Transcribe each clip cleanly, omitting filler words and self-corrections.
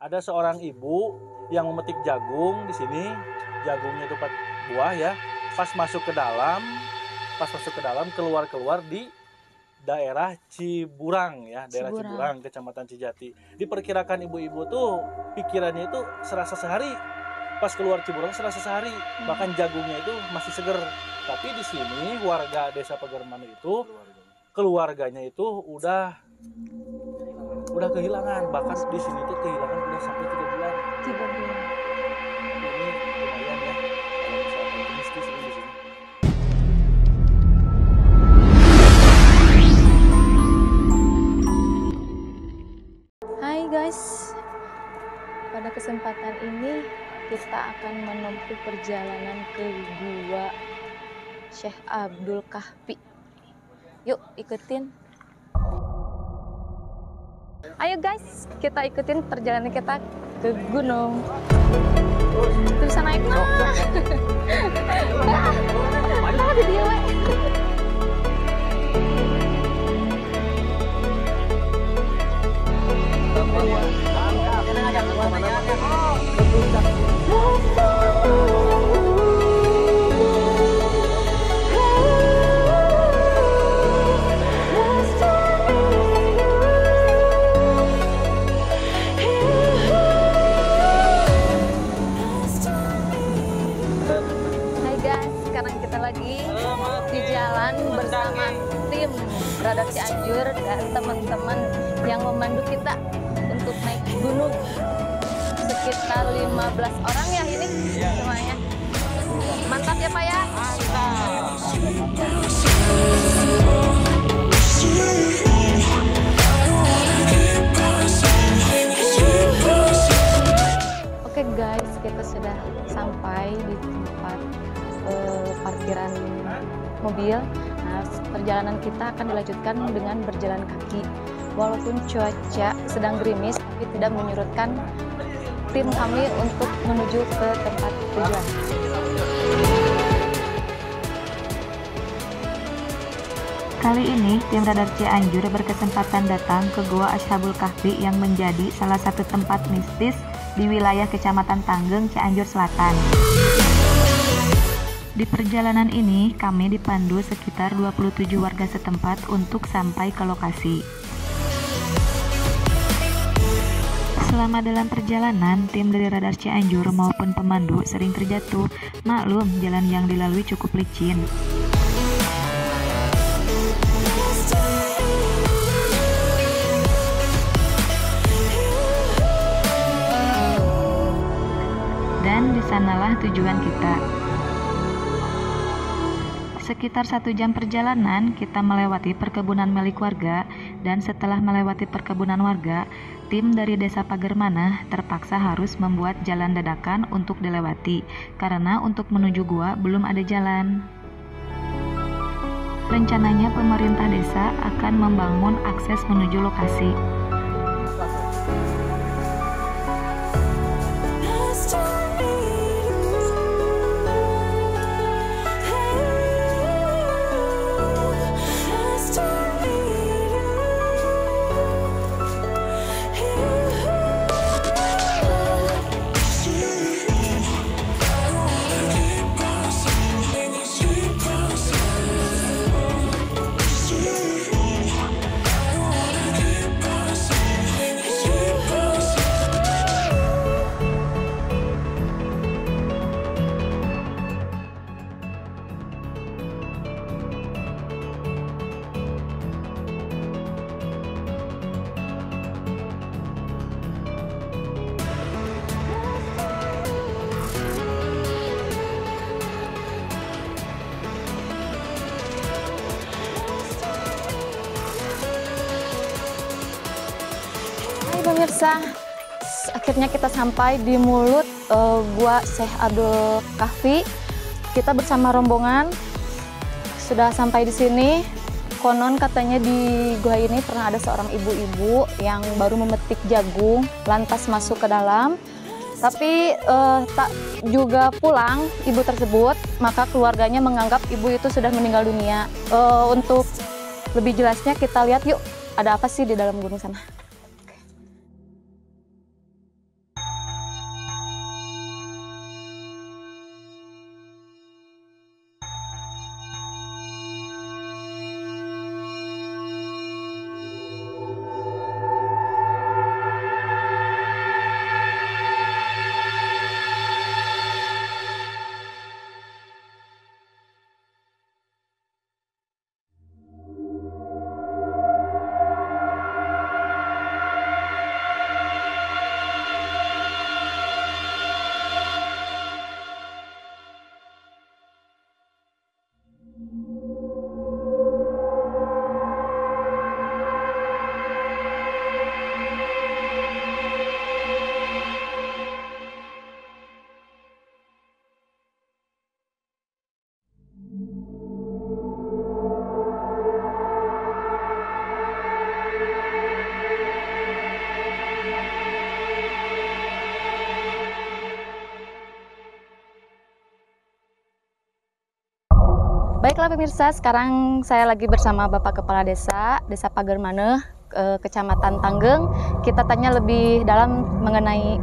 Ada seorang ibu yang memetik jagung di sini. Jagungnya itu 4 buah ya. Pas masuk ke dalam keluar di daerah Ciburang ya, daerah Ciburang, Kecamatan Cijati. Diperkirakan ibu-ibu tuh pikirannya itu serasa sehari. Pas keluar Ciburang serasa sehari, bahkan jagungnya itu masih seger. Tapi di sini warga Desa Pegerman itu keluarganya itu udah kehilangan, bahkan di sini tuh kehilangan udah sampai 3 bulan. 3 bulan. Ini lumayan ya. Mistis ini di sini. Guys, pada kesempatan ini kita akan menempuh perjalanan ke Gua Syekh Abdul Kahfi. Yuk ikutin. Ayo guys, kita ikutin perjalanan kita ke gunung. Terus naik mah. Mana ada dia we? Hai guys, sekarang kita lagi di jalan bersama tim Radar Cianjur dan teman-teman yang memandu kita untuk naik gunung. Sekitar 15 orang ya ini semuanya. Mantap ya Pak ya? Mantap. Oke guys, kita sudah sampai di tempat parkiran mobil. Nah, perjalanan kita akan dilanjutkan dengan berjalan kaki. Walaupun cuaca sedang gerimis, tapi tidak menyurutkan tim kami untuk menuju ke tempat tujuan. Kali ini tim Radar Cianjur berkesempatan datang ke Goa Ashabul Kahfi yang menjadi salah satu tempat mistis di wilayah Kecamatan Tanggeng, Cianjur Selatan. Di perjalanan ini kami dipandu sekitar 27 warga setempat untuk sampai ke lokasi. Selama dalam perjalanan, tim dari Radar Cianjur maupun pemandu sering terjatuh. Maklum, jalan yang dilalui cukup licin. Dan disanalah tujuan kita. Sekitar 1 jam perjalanan, kita melewati perkebunan milik warga, dan setelah melewati perkebunan warga, tim dari Desa Pagermaneuh terpaksa harus membuat jalan dadakan untuk dilewati, karena untuk menuju gua belum ada jalan. Rencananya pemerintah desa akan membangun akses menuju lokasi. Pemirsa, akhirnya kita sampai di mulut Gua Syekh Abdul Kahfi. Kita bersama rombongan sudah sampai di sini. Konon katanya di gua ini pernah ada seorang ibu-ibu yang baru memetik jagung lantas masuk ke dalam, tapi tak juga pulang ibu tersebut, maka keluarganya menganggap ibu itu sudah meninggal dunia. Untuk lebih jelasnya kita lihat yuk ada apa sih di dalam gunung sana. Baiklah pemirsa, sekarang saya lagi bersama Bapak Kepala Desa, Desa Pagermaneuh, Kecamatan Tanggeng. Kita tanya lebih dalam mengenai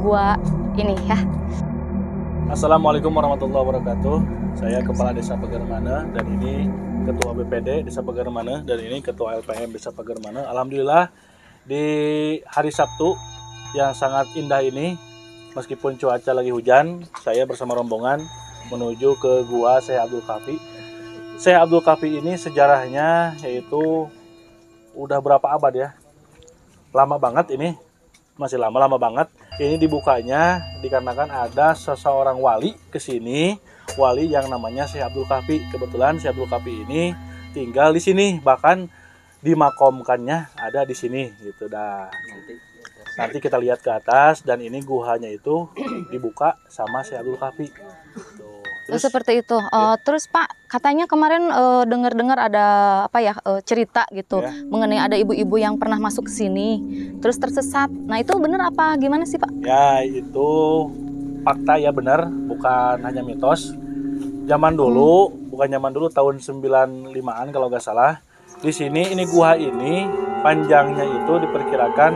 gua ini ya. Assalamualaikum warahmatullahi wabarakatuh. Saya Kepala Desa Pagermaneuh dan ini Ketua BPD Desa Pagermaneuh dan ini Ketua LPM Desa Pagermaneuh. Alhamdulillah di hari Sabtu yang sangat indah ini, meskipun cuaca lagi hujan, saya bersama rombongan menuju ke Gua Syekh Abdul Kahfi. Syekh Abdul Kahfi ini sejarahnya yaitu udah berapa abad ya? Lama banget ini. Masih lama-lama banget. Ini dibukanya dikarenakan ada seseorang wali ke sini, wali yang namanya Syekh Abdul Kahfi. Kebetulan Syekh Abdul Kahfi ini tinggal di sini, bahkan dimakomkannya ada di sini gitu dah. Nanti kita lihat ke atas dan ini guhanya itu dibuka sama Syekh Abdul Kahfi. Terus, seperti itu. Ya. Terus Pak, katanya kemarin dengar-dengar ada apa ya cerita gitu ya, mengenai ada ibu-ibu yang pernah masuk ke sini terus tersesat. Nah, itu benar apa gimana sih, Pak? Ya, itu fakta ya, benar, bukan hanya mitos. Zaman dulu, tahun 95-an kalau nggak salah. Di sini ini gua ini panjangnya itu diperkirakan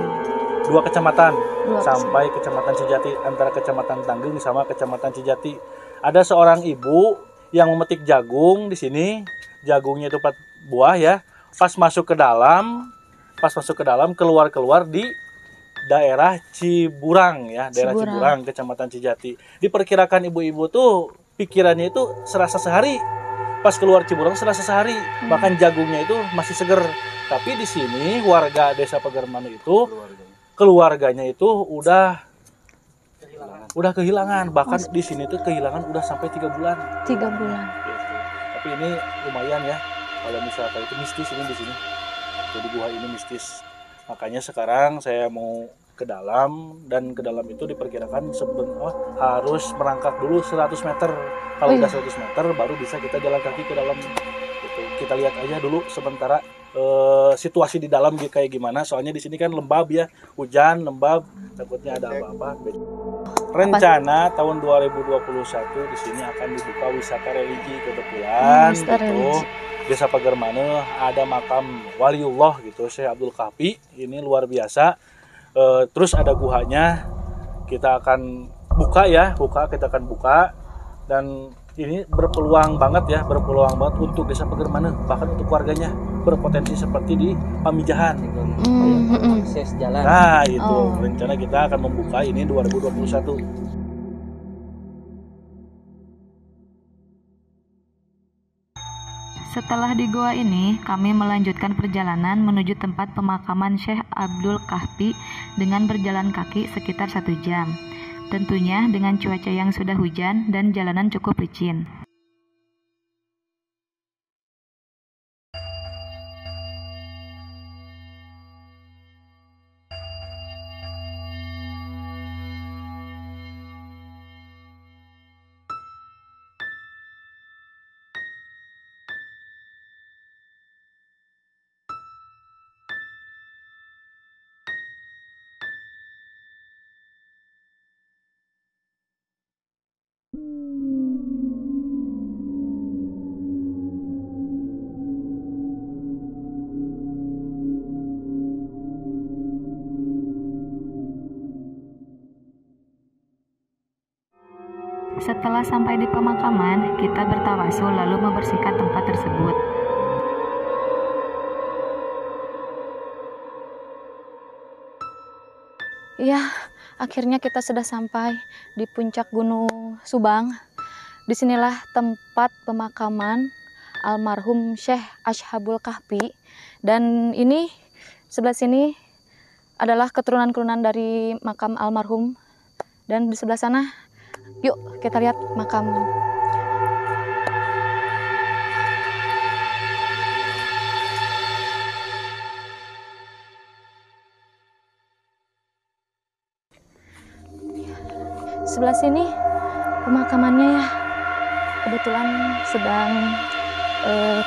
dua kecamatan. Sampai Kecamatan Cijati, antara Kecamatan Tanggeng sama Kecamatan Cijati. Ada seorang ibu yang memetik jagung di sini. Jagungnya itu 4 buah ya. Pas masuk ke dalam keluar di daerah Ciburang ya, daerah Ciburang, Kecamatan Cijati. Diperkirakan ibu-ibu tuh pikirannya itu serasa sehari. Pas keluar Ciburang serasa sehari. Bahkan jagungnya itu masih seger. Tapi di sini warga Desa Pegerman itu keluarganya itu udah kehilangan, bahkan di sini tuh kehilangan udah sampai 3 bulan. 3 bulan. Tapi ini lumayan ya, kalau misalkan itu mistis ini di sini. Jadi gua ini mistis. Makanya sekarang saya mau ke dalam dan ke dalam itu diperkirakan harus merangkak dulu 100 meter. Kalau udah 100 meter baru bisa kita jalan kaki ke dalam. Gitu. Kita lihat aja dulu sementara situasi di dalam kayak gimana. Soalnya di sini kan lembab ya, hujan lembab, takutnya ada apa-apa. Rencana tahun 2021 di sini akan dibuka wisata religi, kebetulan gitu. Desa Pagermaneuh ada makam waliullah gitu, Syekh Abdul Kahfi. Ini luar biasa. Terus ada guhanya. Kita akan buka ya, kita akan buka dan ini berpeluang banget untuk Desa Pagermaneuh, bahkan untuk keluarganya berpotensi seperti di Pamijahan. Akses jalan. Nah, itu rencana kita akan membuka ini 2021. Setelah di goa ini, kami melanjutkan perjalanan menuju tempat pemakaman Syekh Abdul Kahfi dengan berjalan kaki sekitar 1 jam. Tentunya dengan cuaca yang sudah hujan dan jalanan cukup licin. Setelah sampai di pemakaman, kita bertawasul lalu membersihkan tempat tersebut. Ya, akhirnya kita sudah sampai di puncak Gunung Subang. Disinilah tempat pemakaman almarhum Syekh Ashabul Kahfi. Dan ini, sebelah sini adalah keturunan-keturunan dari makam almarhum. Dan di sebelah sana, yuk kita lihat makam. Sebelah sini pemakamannya ya. Kebetulan sedang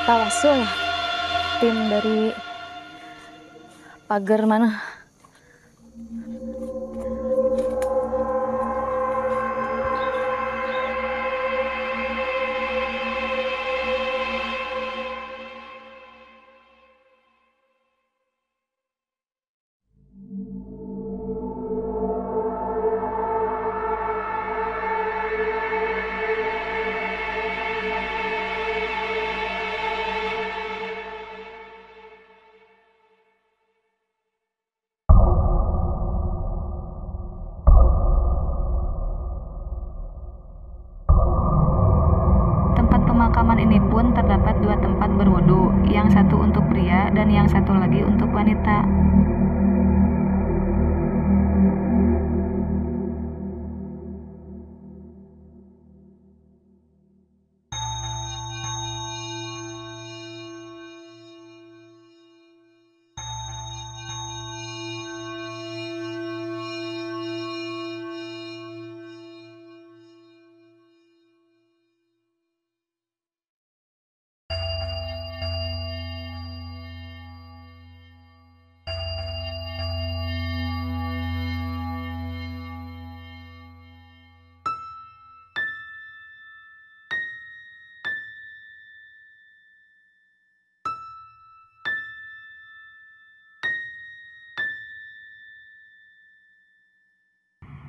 tawasul ya tim dari Pagermaneuh. terdapat dua tempat berwudu, yang satu untuk pria dan yang satu lagi untuk wanita.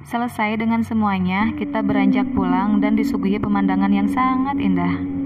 Selesai dengan semuanya, kita beranjak pulang dan disuguhi pemandangan yang sangat indah.